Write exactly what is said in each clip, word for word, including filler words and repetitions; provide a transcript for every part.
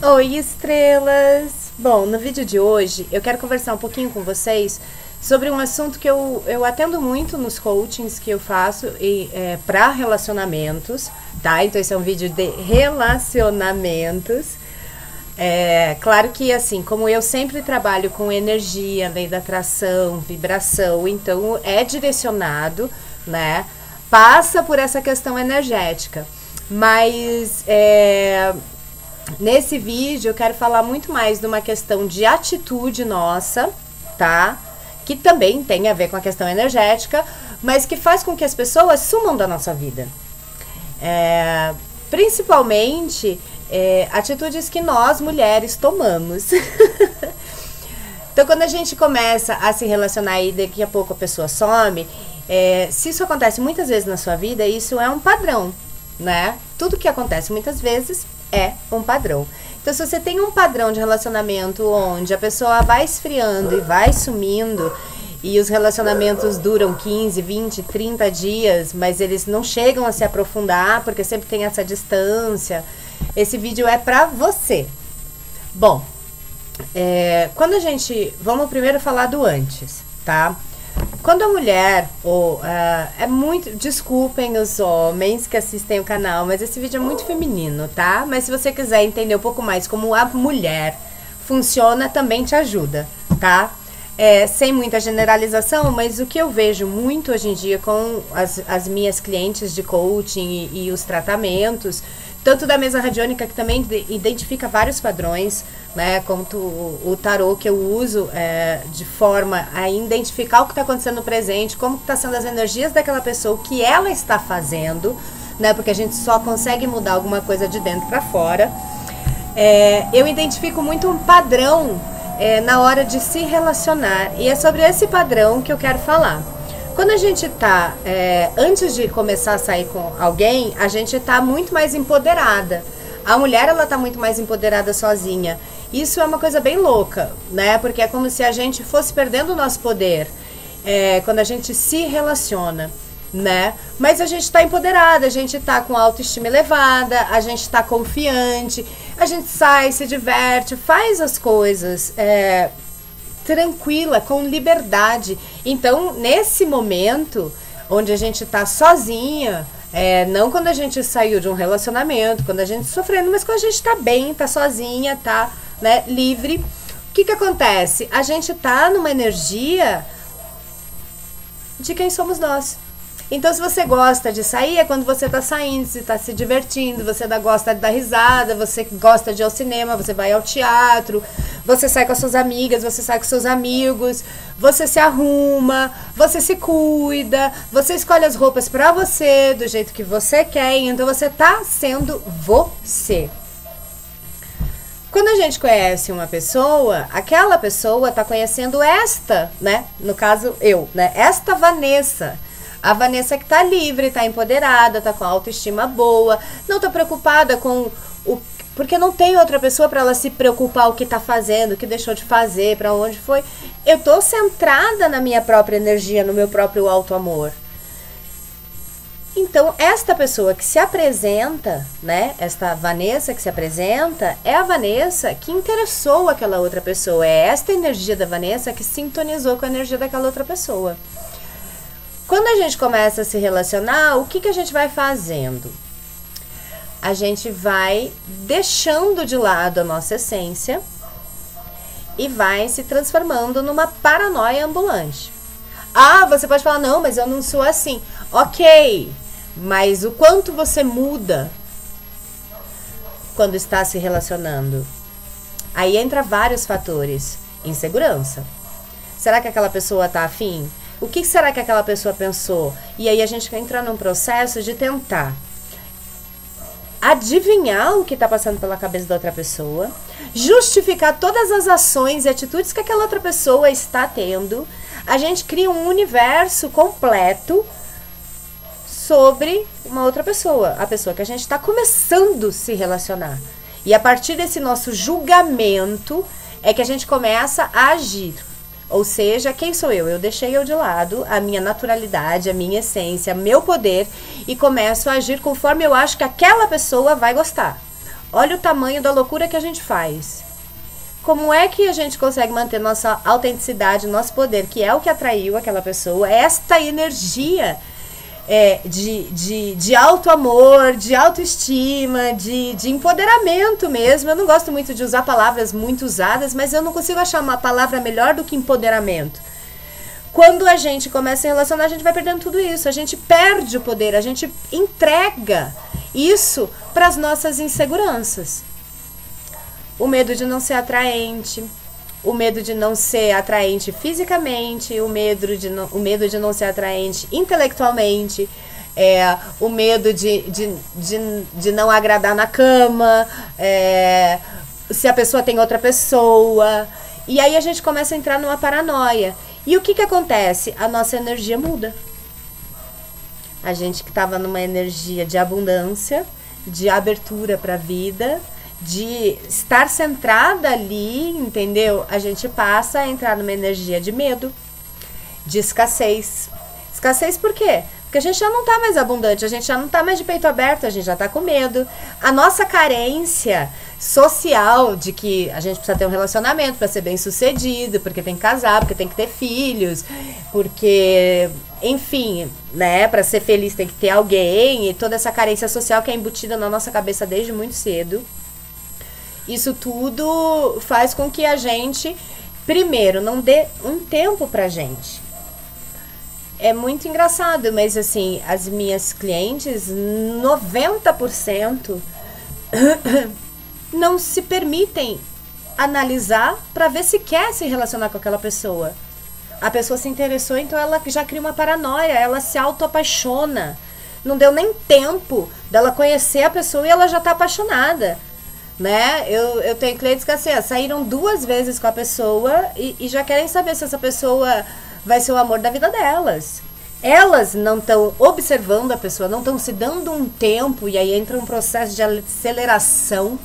Oi, estrelas! Bom, no vídeo de hoje eu quero conversar um pouquinho com vocês sobre um assunto que eu, eu atendo muito nos coachings que eu faço e é, para relacionamentos, tá? Então esse é um vídeo de relacionamentos. É, claro que assim, como eu sempre trabalho com energia, lei da atração, vibração, então é direcionado, né? Passa por essa questão energética, mas... É, nesse vídeo eu quero falar muito mais de uma questão de atitude nossa, tá? Que também tem a ver com a questão energética, mas que faz com que as pessoas sumam da nossa vida. É, principalmente é, atitudes que nós mulheres tomamos. Então quando a gente começa a se relacionar e daqui a pouco a pessoa some, é, se isso acontece muitas vezes na sua vida, isso é um padrão, né? Tudo que acontece muitas vezes... é um padrão. Então, se você tem um padrão de relacionamento onde a pessoa vai esfriando e vai sumindo, e os relacionamentos duram quinze, vinte, trinta dias, mas eles não chegam a se aprofundar, porque sempre tem essa distância, esse vídeo é pra você. Bom, é, quando a gente... Vamos primeiro falar do antes, tá? Quando a mulher, ou uh, é muito, desculpem os homens que assistem o canal, mas esse vídeo é muito feminino, tá? Mas se você quiser entender um pouco mais como a mulher funciona, também te ajuda, tá? É, sem muita generalização, mas o que eu vejo muito hoje em dia com as, as minhas clientes de coaching e, e os tratamentos, tanto da mesa radiônica, que também identifica vários padrões, né, quanto o, o tarô que eu uso é, de forma a identificar o que está acontecendo no presente, como está sendo as energias daquela pessoa, o que ela está fazendo, né, porque a gente só consegue mudar alguma coisa de dentro para fora. É, eu identifico muito um padrão é, na hora de se relacionar, e é sobre esse padrão que eu quero falar. Quando a gente tá, é, antes de começar a sair com alguém, a gente tá muito mais empoderada. A mulher, ela tá muito mais empoderada sozinha. Isso é uma coisa bem louca, né? Porque é como se a gente fosse perdendo o nosso poder, é, quando a gente se relaciona, né? Mas a gente tá empoderada, a gente tá com autoestima elevada, a gente tá confiante, a gente sai, se diverte, faz as coisas... É, tranquila, com liberdade. Então, nesse momento onde a gente tá sozinha, é, não quando a gente saiu de um relacionamento, quando a gente sofrendo, mas quando a gente tá bem, tá sozinha, tá, né, livre, o que que acontece? A gente tá numa energia de quem somos nós. Então, se você gosta de sair, é quando você tá saindo, você tá se divertindo, você gosta de dar risada, você gosta de ir ao cinema, você vai ao teatro, você sai com as suas amigas, você sai com seus amigos, você se arruma, você se cuida, você escolhe as roupas pra você, do jeito que você quer, então você tá sendo você. Quando a gente conhece uma pessoa, aquela pessoa tá conhecendo esta, né, no caso eu, né, esta Vanessa. A Vanessa que tá livre, tá empoderada, tá com a autoestima boa, não tá preocupada com o... Porque não tem outra pessoa pra ela se preocupar o que tá fazendo, o que deixou de fazer, pra onde foi. Eu tô centrada na minha própria energia, no meu próprio auto-amor. Então, esta pessoa que se apresenta, né, esta Vanessa que se apresenta, é a Vanessa que interessou aquela outra pessoa. É esta energia da Vanessa que sintonizou com a energia daquela outra pessoa. Quando a gente começa a se relacionar, o que que a gente vai fazendo? A gente vai deixando de lado a nossa essência e vai se transformando numa paranoia ambulante. Ah, você pode falar, não, mas eu não sou assim. Ok, mas o quanto você muda quando está se relacionando? Aí entra vários fatores. Insegurança. Será que aquela pessoa está afim? O que será que aquela pessoa pensou? E aí a gente entra num processo de tentar adivinhar o que está passando pela cabeça da outra pessoa, justificar todas as ações e atitudes que aquela outra pessoa está tendo. A gente cria um universo completo sobre uma outra pessoa, a pessoa que a gente está começando a se relacionar. E a partir desse nosso julgamento é que a gente começa a agir. Ou seja, quem sou eu? Eu deixei eu de lado, a minha naturalidade, a minha essência, meu poder, e começo a agir conforme eu acho que aquela pessoa vai gostar. Olha o tamanho da loucura que a gente faz. Como é que a gente consegue manter nossa autenticidade, nosso poder, que é o que atraiu aquela pessoa, esta energia é, de, de, de alto amor, de autoestima, de, de empoderamento mesmo. Eu não gosto muito de usar palavras muito usadas, mas eu não consigo achar uma palavra melhor do que empoderamento. Quando a gente começa a relacionar, a gente vai perdendo tudo isso, a gente perde o poder, a gente entrega isso para as nossas inseguranças. O medo de não ser atraente, o medo de não ser atraente fisicamente, o medo de não, o medo de não ser atraente intelectualmente, é, o medo de, de, de, de não agradar na cama, é, se a pessoa tem outra pessoa. E aí a gente começa a entrar numa paranoia. E o que que acontece? A nossa energia muda. A gente que estava numa energia de abundância, de abertura para a vida, de estar centrada ali, entendeu? A gente passa a entrar numa energia de medo, de escassez. Escassez por quê? Porque a gente já não tá mais abundante, a gente já não tá mais de peito aberto, a gente já tá com medo. A nossa carência social de que a gente precisa ter um relacionamento para ser bem sucedido, porque tem que casar, porque tem que ter filhos, porque, enfim, né, para ser feliz tem que ter alguém, e toda essa carência social que é embutida na nossa cabeça desde muito cedo. Isso tudo faz com que a gente, primeiro, não dê um tempo pra gente. É muito engraçado, mas assim, as minhas clientes, noventa por cento não se permitem analisar pra ver se quer se relacionar com aquela pessoa. A pessoa se interessou, então ela já cria uma paranoia, ela se auto-apaixona. Não deu nem tempo dela conhecer a pessoa e ela já tá apaixonada. Né? Eu, eu tenho clientes que assim, saíram duas vezes com a pessoa e, e já querem saber se essa pessoa vai ser o amor da vida delas. Elas não estão observando a pessoa, não estão se dando um tempo, e aí entra um processo de aceleração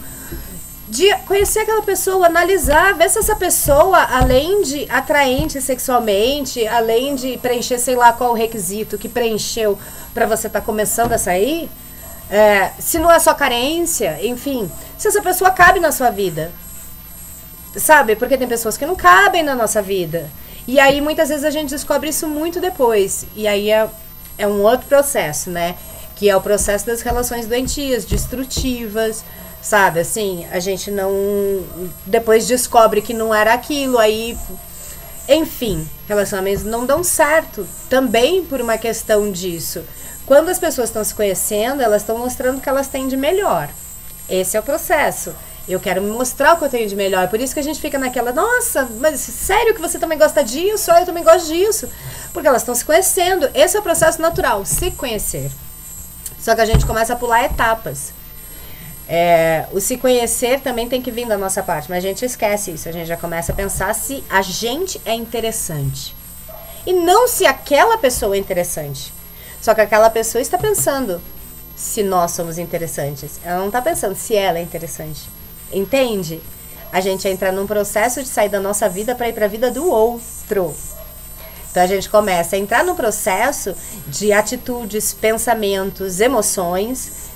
de conhecer aquela pessoa, analisar, ver se essa pessoa, além de atraente sexualmente, além de preencher sei lá qual o requisito que preencheu para você estar tá começando a sair, é, se não é só carência, enfim, se essa pessoa cabe na sua vida, sabe? Porque tem pessoas que não cabem na nossa vida, e aí muitas vezes a gente descobre isso muito depois, e aí é, é um outro processo, né, que é o processo das relações doentias, destrutivas, sabe, assim, a gente não, depois descobre que não era aquilo, aí, enfim, relacionamentos não dão certo, também por uma questão disso. Quando as pessoas estão se conhecendo, elas estão mostrando o que elas têm de melhor. Esse é o processo. Eu quero me mostrar o que eu tenho de melhor. Por isso que a gente fica naquela, nossa, mas sério que você também gosta disso? Eu também gosto disso. Porque elas estão se conhecendo. Esse é o processo natural, se conhecer. Só que a gente começa a pular etapas. É, o se conhecer também tem que vir da nossa parte, mas a gente esquece isso. A gente já começa a pensar se a gente é interessante. E não se aquela pessoa é interessante. Só que aquela pessoa está pensando se nós somos interessantes. Ela não está pensando se ela é interessante. Entende? A gente entra num processo de sair da nossa vida para ir para a vida do outro. Então a gente começa a entrar num processo de atitudes, pensamentos, emoções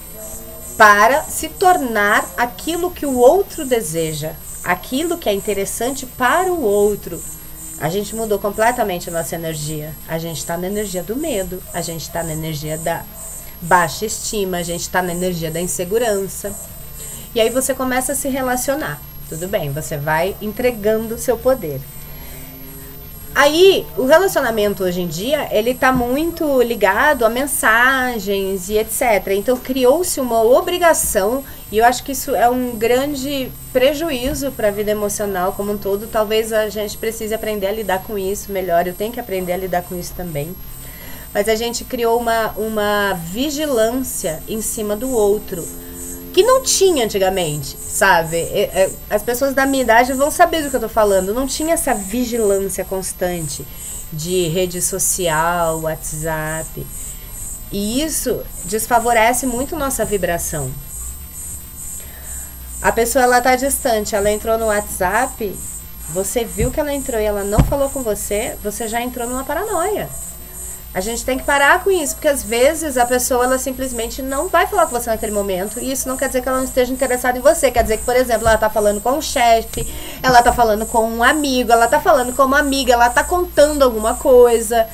para se tornar aquilo que o outro deseja. Aquilo que é interessante para o outro. A gente mudou completamente a nossa energia. A gente está na energia do medo, a gente está na energia da baixa estima, a gente está na energia da insegurança. E aí você começa a se relacionar. Tudo bem, você vai entregando o seu poder. Aí, o relacionamento hoje em dia, ele está muito ligado a mensagens e etcétera. Então, criou-se uma obrigação, e eu acho que isso é um grande prejuízo para a vida emocional como um todo. Talvez a gente precise aprender a lidar com isso melhor, eu tenho que aprender a lidar com isso também. Mas a gente criou uma, uma vigilância em cima do outro, que não tinha antigamente, sabe? As pessoas da minha idade vão saber do que eu tô falando. Não tinha essa vigilância constante de rede social, WhatsApp. E isso desfavorece muito nossa vibração. A pessoa, ela tá distante, ela entrou no WhatsApp, você viu que ela entrou e ela não falou com você, você já entrou numa paranoia. A gente tem que parar com isso, porque às vezes a pessoa, ela simplesmente não vai falar com você naquele momento, e isso não quer dizer que ela não esteja interessada em você, quer dizer que, por exemplo, ela tá falando com um chefe, ela tá falando com um amigo, ela tá falando com uma amiga, ela tá contando alguma coisa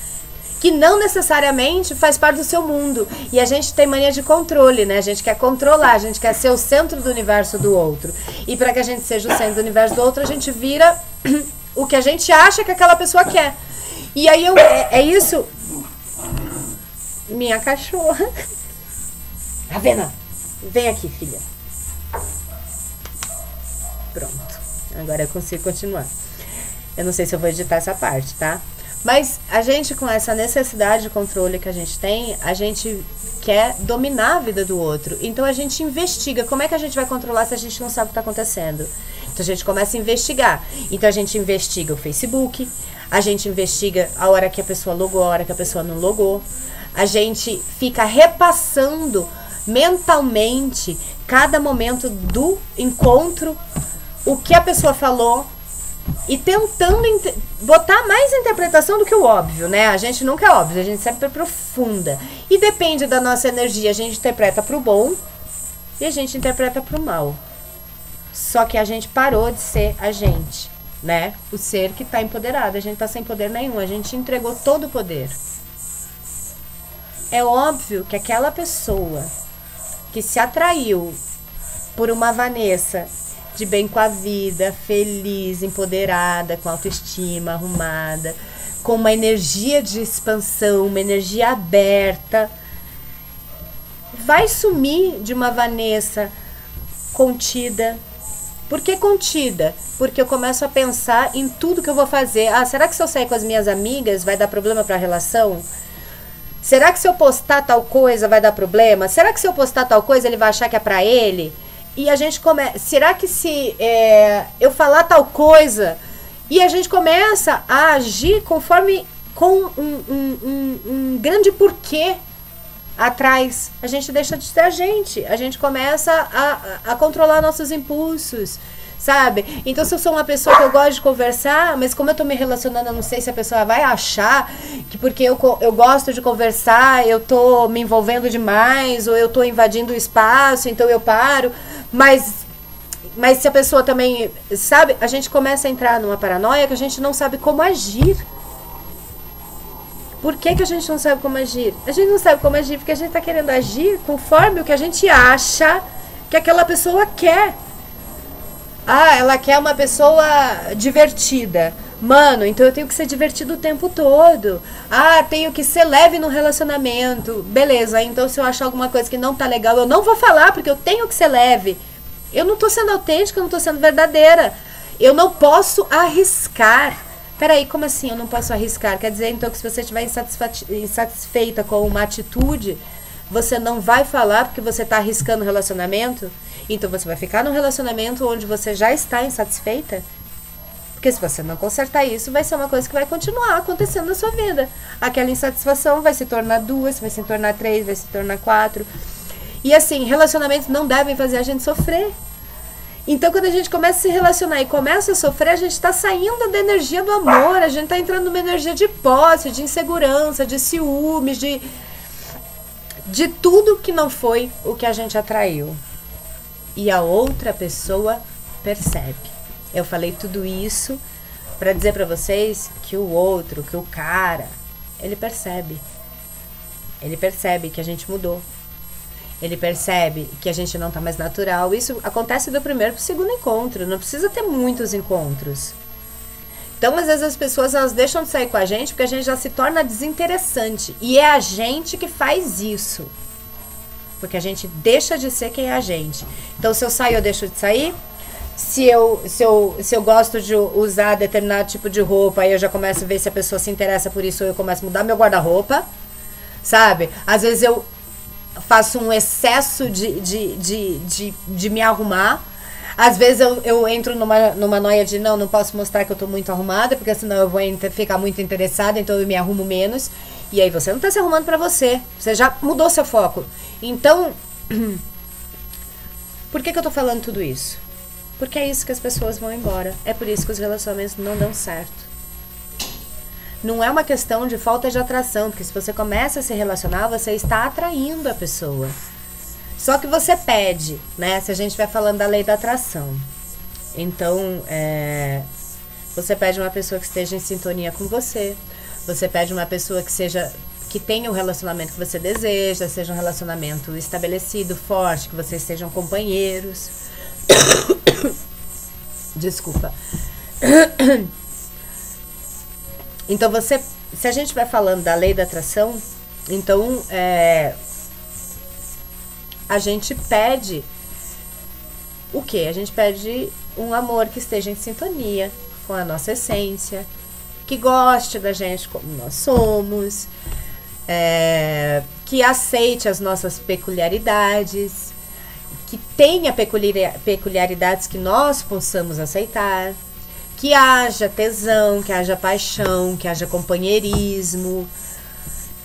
que não necessariamente faz parte do seu mundo. E a gente tem mania de controle, né? A gente quer controlar, a gente quer ser o centro do universo do outro. E para que a gente seja o centro do universo do outro, a gente vira o que a gente acha que aquela pessoa quer. E aí eu, é, é isso... Minha cachorra... Ravena, vem aqui, filha. Pronto. Agora eu consigo continuar. Eu não sei se eu vou editar essa parte, tá? Mas a gente, com essa necessidade de controle que a gente tem, a gente quer dominar a vida do outro. Então a gente investiga. Como é que a gente vai controlar se a gente não sabe o que está acontecendo? Então a gente começa a investigar. Então a gente investiga o Facebook, a gente investiga a hora que a pessoa logou, a hora que a pessoa não logou. A gente fica repassando mentalmente cada momento do encontro, o que a pessoa falou, e tentando botar mais interpretação do que o óbvio, né? A gente nunca é óbvio, a gente sempre é profunda. E depende da nossa energia, a gente interpreta pro bom e a gente interpreta pro mal. Só que a gente parou de ser a gente, né? O ser que tá empoderado, a gente tá sem poder nenhum, a gente entregou todo o poder. É óbvio que aquela pessoa que se atraiu por uma Vanessa de bem com a vida, feliz, empoderada, com autoestima arrumada, com uma energia de expansão, uma energia aberta, vai sumir de uma Vanessa contida. Por que contida? Porque eu começo a pensar em tudo que eu vou fazer. Ah, será que se eu sair com as minhas amigas vai dar problema para a relação? Será que se eu postar tal coisa vai dar problema? Será que se eu postar tal coisa ele vai achar que é pra ele? E a gente começa... Será que se é, eu falar tal coisa... E a gente começa a agir conforme... Com um, um, um, um grande porquê atrás. A gente deixa de ser a gente. A gente começa a, a controlar nossos impulsos, sabe? Então, se eu sou uma pessoa que eu gosto de conversar, mas como eu tô me relacionando, eu não sei se a pessoa vai achar que porque eu, eu gosto de conversar, eu tô me envolvendo demais, ou eu tô invadindo o espaço, então eu paro. Mas, mas se a pessoa também, sabe? A gente começa a entrar numa paranoia que a gente não sabe como agir. Por que que a gente não sabe como agir? A gente não sabe como agir porque a gente tá querendo agir conforme o que a gente acha que aquela pessoa quer. Ah, ela quer uma pessoa divertida. Mano, então eu tenho que ser divertido o tempo todo. Ah, tenho que ser leve no relacionamento. Beleza, então se eu achar alguma coisa que não tá legal, eu não vou falar, porque eu tenho que ser leve. Eu não tô sendo autêntica, eu não tô sendo verdadeira. Eu não posso arriscar. Peraí, como assim eu não posso arriscar? Quer dizer, então, que se você estiver insatisfeita com uma atitude, você não vai falar porque você está arriscando o relacionamento? Então você vai ficar num relacionamento onde você já está insatisfeita? Porque se você não consertar isso, vai ser uma coisa que vai continuar acontecendo na sua vida. Aquela insatisfação vai se tornar duas, vai se tornar três, vai se tornar quatro. E assim, relacionamentos não devem fazer a gente sofrer. Então quando a gente começa a se relacionar e começa a sofrer, a gente está saindo da energia do amor, a gente está entrando numa energia de posse, de insegurança, de ciúmes, de... de tudo que não foi o que a gente atraiu. E a outra pessoa percebe. Eu falei tudo isso para dizer para vocês que o outro, que o cara, ele percebe. Ele percebe que a gente mudou. Ele percebe que a gente não tá mais natural. Isso acontece do primeiro pro segundo encontro. Não precisa ter muitos encontros. Então, às vezes, as pessoas, elas deixam de sair com a gente porque a gente já se torna desinteressante. E é a gente que faz isso. Porque a gente deixa de ser quem é a gente. Então, se eu saio, eu deixo de sair. Se eu, se eu, se eu gosto de usar determinado tipo de roupa, aí eu já começo a ver se a pessoa se interessa por isso, ou eu começo a mudar meu guarda-roupa, sabe? Às vezes, eu faço um excesso de, de, de, de, de me arrumar. Às vezes eu, eu entro numa, numa noia de não, não posso mostrar que eu tô muito arrumada, porque senão eu vou ficar muito interessada, então eu me arrumo menos. E aí você não tá se arrumando pra você, você já mudou seu foco. Então, por que que eu tô falando tudo isso? Porque é isso que as pessoas vão embora, é por isso que os relacionamentos não dão certo. não é uma questão de falta de atração, porque se você começa a se relacionar, você está atraindo a pessoa. Só que você pede, né? Se a gente vai falando da lei da atração. Então, é, você pede uma pessoa que esteja em sintonia com você. Você pede uma pessoa que seja... que tenha o relacionamento que você deseja, seja um relacionamento estabelecido, forte, que vocês sejam companheiros. Desculpa. Então, você, se a gente vai falando da lei da atração, então, é, a gente pede o quê? A gente pede um amor que esteja em sintonia com a nossa essência, que goste da gente como nós somos, É, que aceite as nossas peculiaridades, que tenha peculiaridades que nós possamos aceitar, que haja tesão, que haja paixão, que haja companheirismo,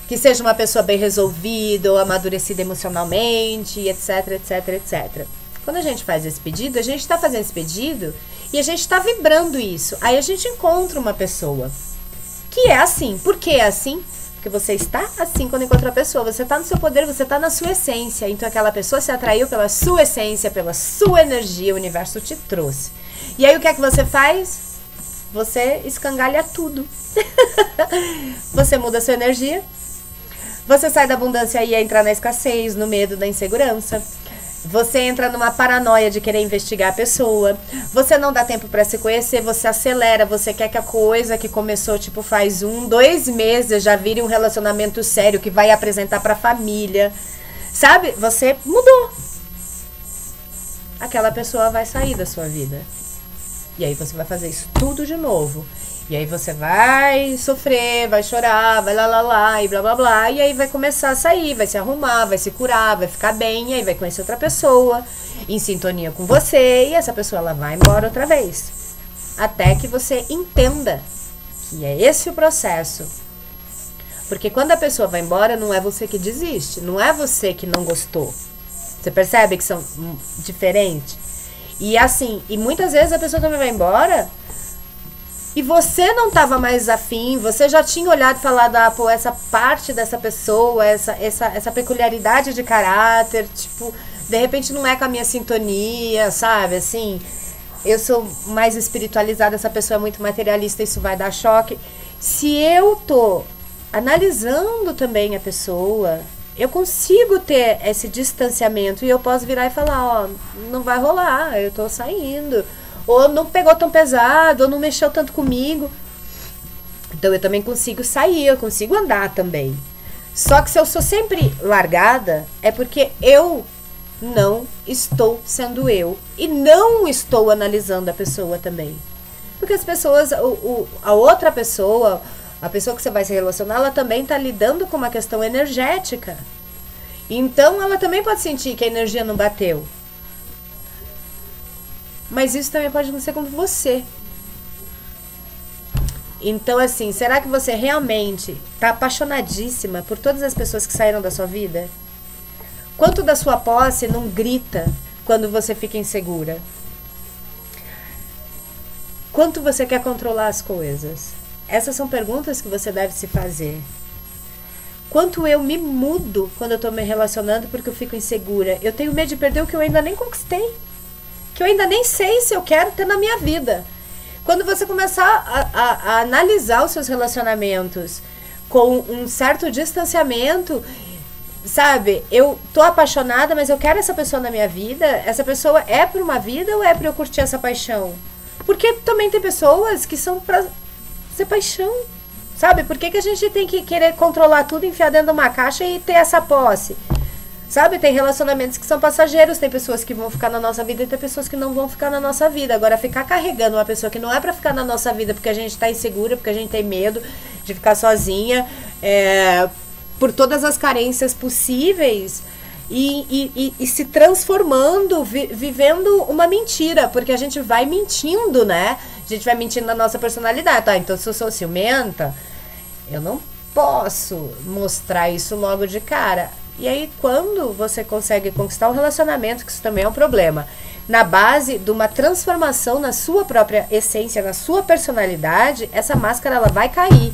que seja uma pessoa bem resolvida ou amadurecida emocionalmente, etc, etc, etcétera. Quando a gente faz esse pedido, a gente está fazendo esse pedido e a gente está vibrando isso. Aí a gente encontra uma pessoa que é assim. Por que é assim? Porque você está assim quando encontra a pessoa. Você está no seu poder, você está na sua essência. Então aquela pessoa se atraiu pela sua essência, pela sua energia. O universo te trouxe. E aí o que é que você faz? Você escangalha tudo. Você muda a sua energia. Você sai da abundância e entra na escassez, no medo, na insegurança. Você entra numa paranoia de querer investigar a pessoa. Você não dá tempo pra se conhecer, você acelera, você quer que a coisa que começou, tipo, faz um, dois meses, já vire um relacionamento sério que vai apresentar pra família. Sabe? Você mudou. Aquela pessoa vai sair da sua vida. E aí você vai fazer isso tudo de novo. E aí você vai sofrer, vai chorar, vai lá, lá, lá, e blá, blá, blá. E aí vai começar a sair, vai se arrumar, vai se curar, vai ficar bem. E aí vai conhecer outra pessoa, em sintonia com você. E essa pessoa, ela vai embora outra vez. Até que você entenda que é esse o processo. Porque quando a pessoa vai embora, não é você que desiste. Não é você que não gostou. Você percebe que são diferentes? E assim, e muitas vezes a pessoa também vai embora... E você não estava mais afim, você já tinha olhado e falado, ah, pô, essa parte dessa pessoa, essa, essa, essa peculiaridade de caráter, tipo, de repente não é com a minha sintonia, sabe, assim, eu sou mais espiritualizada, essa pessoa é muito materialista, isso vai dar choque. Se eu tô analisando também a pessoa, eu consigo ter esse distanciamento e eu posso virar e falar, ó, não vai rolar, eu tô saindo. Ou não pegou tão pesado, ou não mexeu tanto comigo. Então eu também consigo sair, eu consigo andar também. Só que se eu sou sempre largada, é porque eu não estou sendo eu. E não estou analisando a pessoa também. Porque as pessoas, o, o, a outra pessoa, a pessoa que você vai se relacionar, ela também está lidando com uma questão energética. Então ela também pode sentir que a energia não bateu. Mas isso também pode acontecer com você. Então, assim, será que você realmente está apaixonadíssima por todas as pessoas que saíram da sua vida? Quanto da sua posse não grita quando você fica insegura? Quanto você quer controlar as coisas? Essas são perguntas que você deve se fazer. Quanto eu me mudo quando eu estou me relacionando porque eu fico insegura? Eu tenho medo de perder o que eu ainda nem conquistei. Que eu ainda nem sei se eu quero ter na minha vida. Quando você começar a, a, a analisar os seus relacionamentos com um certo distanciamento, sabe, eu tô apaixonada, mas eu quero essa pessoa na minha vida, essa pessoa é para uma vida ou é para eu curtir essa paixão? Porque também tem pessoas que são para ser paixão, sabe? Por que que a gente tem que querer controlar tudo, enfiar dentro de uma caixa e ter essa posse? Sabe, tem relacionamentos que são passageiros, tem pessoas que vão ficar na nossa vida e tem pessoas que não vão ficar na nossa vida. Agora, ficar carregando uma pessoa que não é pra ficar na nossa vida porque a gente tá insegura, porque a gente tem medo de ficar sozinha, é, por todas as carências possíveis e, e, e, e se transformando, vi, vivendo uma mentira, porque a gente vai mentindo, né? A gente vai mentindo na nossa personalidade. Tá, então se eu sou ciumenta, eu não posso mostrar isso logo de cara. E aí, quando você consegue conquistar um relacionamento, que isso também é um problema, na base de uma transformação na sua própria essência, na sua personalidade, essa máscara, ela vai cair.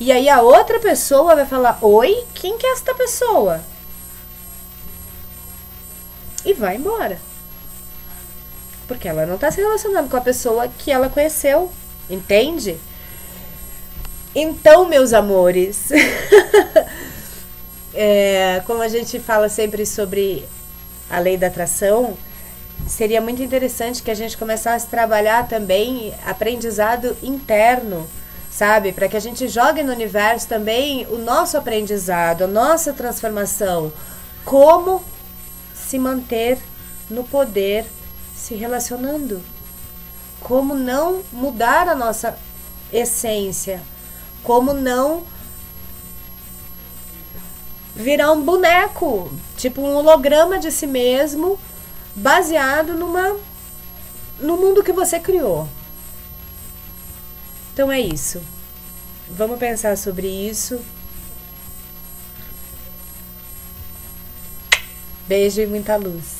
E aí a outra pessoa vai falar, oi, quem que é esta pessoa? E vai embora. Porque ela não está se relacionando com a pessoa que ela conheceu, entende? Então, meus amores, é, como a gente fala sempre sobre a lei da atração, seria muito interessante que a gente começasse a trabalhar também aprendizado interno, sabe? Para que a gente jogue no universo também o nosso aprendizado, a nossa transformação. Como se manter no poder se relacionando. Como não mudar a nossa essência. Como não virar um boneco, tipo um holograma de si mesmo, baseado numa, no mundo que você criou. Então é isso. Vamos pensar sobre isso. Beijo e muita luz.